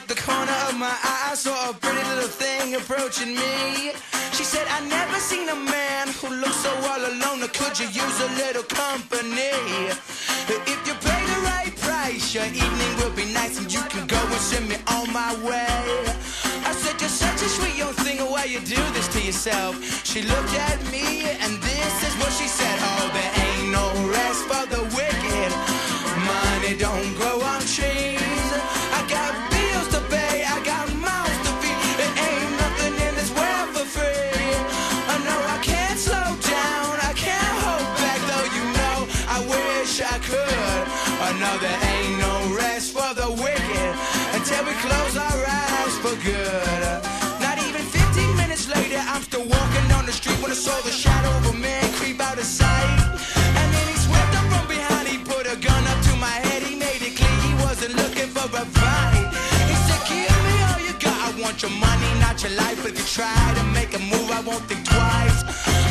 out the corner of my eye, I saw a pretty little thing approaching me. She said, I never seen a man who looks so all alone. Could you use a little company? If you pay the right price, your evening will be nice, and you can go and send me on my way. I said, you're such a sweet young thing, why you do this to yourself? She looked at me, and this is what she said. Oh, there ain't no rest for the wicked. Money don't grow on trees. I could. Oh no, there ain't no rest for the wicked until we close our eyes for good. Not even 15 minutes later, I'm still walking down the street when I saw the shadow of a man creep out of sight. And then he swept up from behind, he put a gun up to my head, he made it clear he wasn't looking for a fight. He said, give me all you got, I want your money, not your life. If you try to make a move, I won't think twice.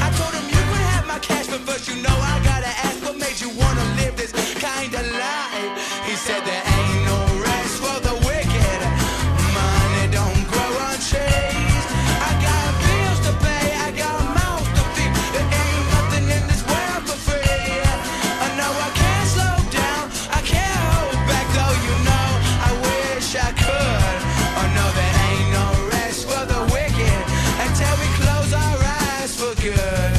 I told him you could have my cash, but first you know I gotta ask, what made you wanna live this kind of life? He said there ain't no rest for the wicked. Money don't grow on trees. I got bills to pay, I got mouths to feed. There ain't nothing in this world for free. I know I can't slow down, I can't hold back, though you know I wish I could. Oh no, there ain't no rest for the wicked until we close our eyes for good.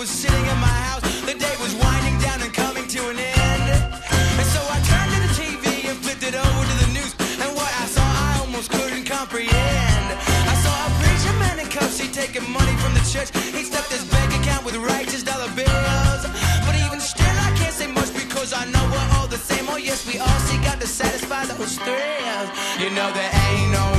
Was sitting in my house, the day was winding down and coming to an end, and so I turned to the TV and flipped it over to the news, and what I saw I almost couldn't comprehend. I saw a preacher man in cuffs, he taking money from the church, he stuffed his bank account with righteous dollar bills, but even still I can't say much because I know we're all the same. Oh yes, we all seek out to satisfy those thrills. You know there ain't no